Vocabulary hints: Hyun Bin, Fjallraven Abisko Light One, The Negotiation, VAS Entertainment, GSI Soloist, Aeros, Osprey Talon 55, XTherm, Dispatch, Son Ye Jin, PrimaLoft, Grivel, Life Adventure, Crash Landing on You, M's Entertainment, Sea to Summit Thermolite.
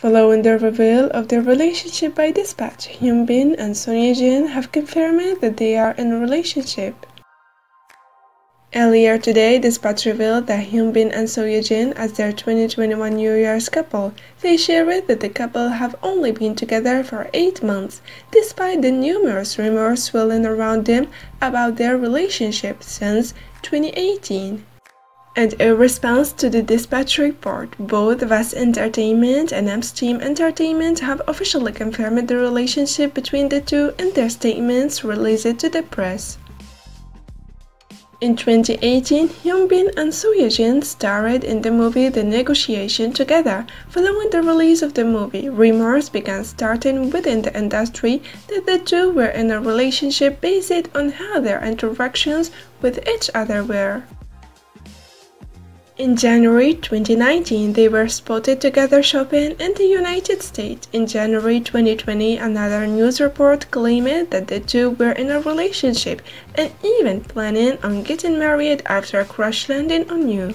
Following the reveal of their relationship by Dispatch, Hyun Bin and Son Ye Jin have confirmed that they are in a relationship. Earlier today, Dispatch revealed that Hyun Bin and Son Ye Jin, as their 2021 New Year's couple, they shared that the couple have only been together for 8 months, despite the numerous rumors swirling around them about their relationship since 2018. And in response to the Dispatch report, both VAS Entertainment and M's Entertainment have officially confirmed the relationship between the two in their statements released to the press. In 2018, Hyun Bin and Son Ye Jin starred in the movie The Negotiation together. Following the release of the movie, rumors began starting within the industry that the two were in a relationship based on how their interactions with each other were. In January 2019, they were spotted together shopping in the United States. In January 2020, another news report claimed that the two were in a relationship and even planning on getting married after Crash Landing on You.